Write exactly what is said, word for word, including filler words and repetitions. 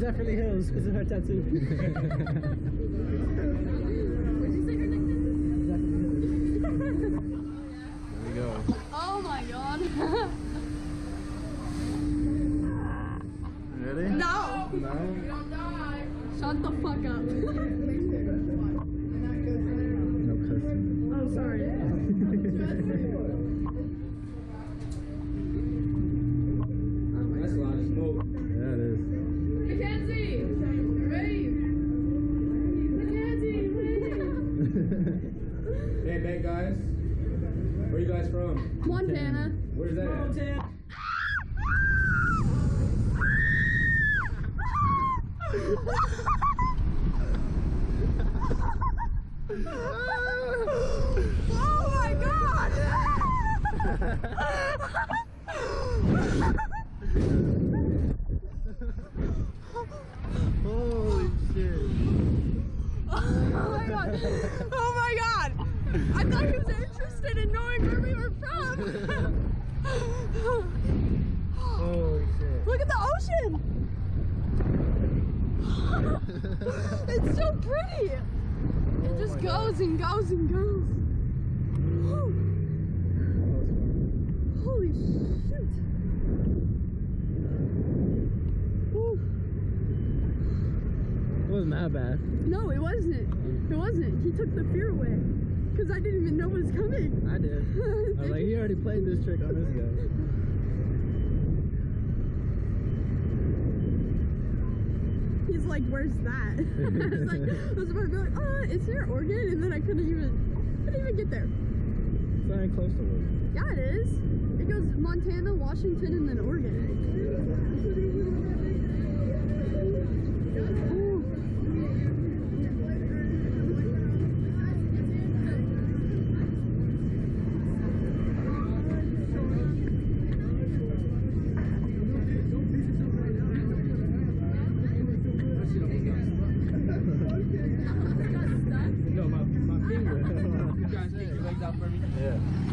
Beverly Hills because of her tattoo. Would you say her nickname? There we go. Oh my god. Ready? No! No? You don't die. Shut the fuck up. No cussing. Oh, sorry. That's a lot of smoke. Yeah, it is. Mackenzie! Ready? Mackenzie, ready? Hey, big guys. Where are you guys from? Montana. Where's that at? Montana. Oh my god! Holy shit. Oh my god! Oh my god! I thought he was interested in knowing where we were from! Holy shit. Look at the ocean! It's so pretty! It oh just goes God. and goes and goes. Woo. Holy shit! Woo. It wasn't that bad. No, it wasn't. It wasn't. He took the fear away. Because I didn't even know what was coming. I did. I was like, he already played this trick on this guy. He's like, where's that? I was like, I was about to be like, oh, it's near Oregon, and then I couldn't even, couldn't even get there. It's not even close to Oregon. Yeah, it is. It goes Montana, Washington, and then Oregon. Oh. No, my, my finger. You guys take your legs out for me? Yeah.